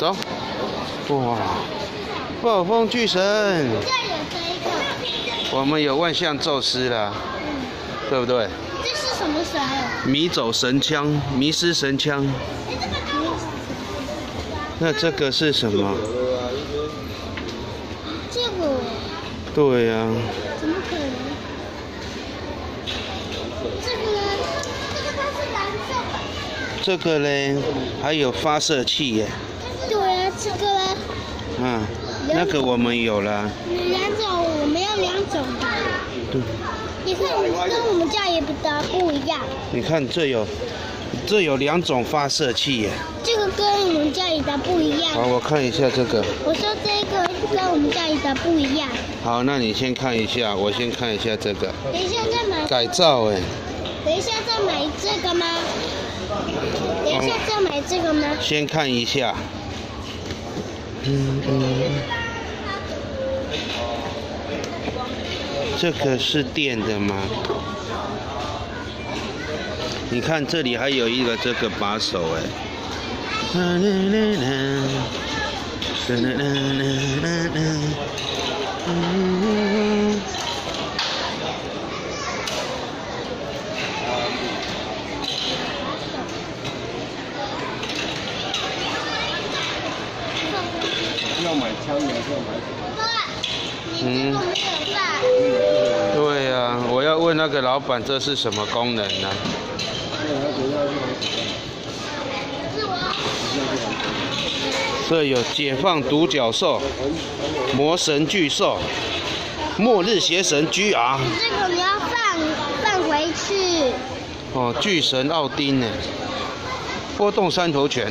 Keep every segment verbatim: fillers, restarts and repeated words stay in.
走。哇，暴风巨神。这有这一个。我们有万象宙斯啦，嗯、对不对？这是什么神？迷走神枪，迷失神枪。那这个是什么？这个。对呀、啊。怎么可能？这个呢？这个它是蓝色的。这个呢，还有发射器耶。对啊，这个呢。嗯，那个我们有了。两种，我们要两种的。对。你看，跟我们家也不大不一样。你看，这有。 这有两种发射器耶，这个跟我们家里的不一样。好，我看一下这个。我说这个跟我们家里的不一样。好，那你先看一下，我先看一下这个。等一下再买。改造哎。等一下再买这个吗？等一下再买这个吗？先看一下。嗯嗯。这个是电的吗？ 你看这里还有一个这个把手哎，要买枪也是要买什么？嗯，对呀、啊，我要问那个老板这是什么功能呢、啊？ 这有解放独角兽、魔神巨兽、末日邪神 G R。这个你要放放回去。哦，巨神奥丁呢？波动三头犬。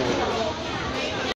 嗯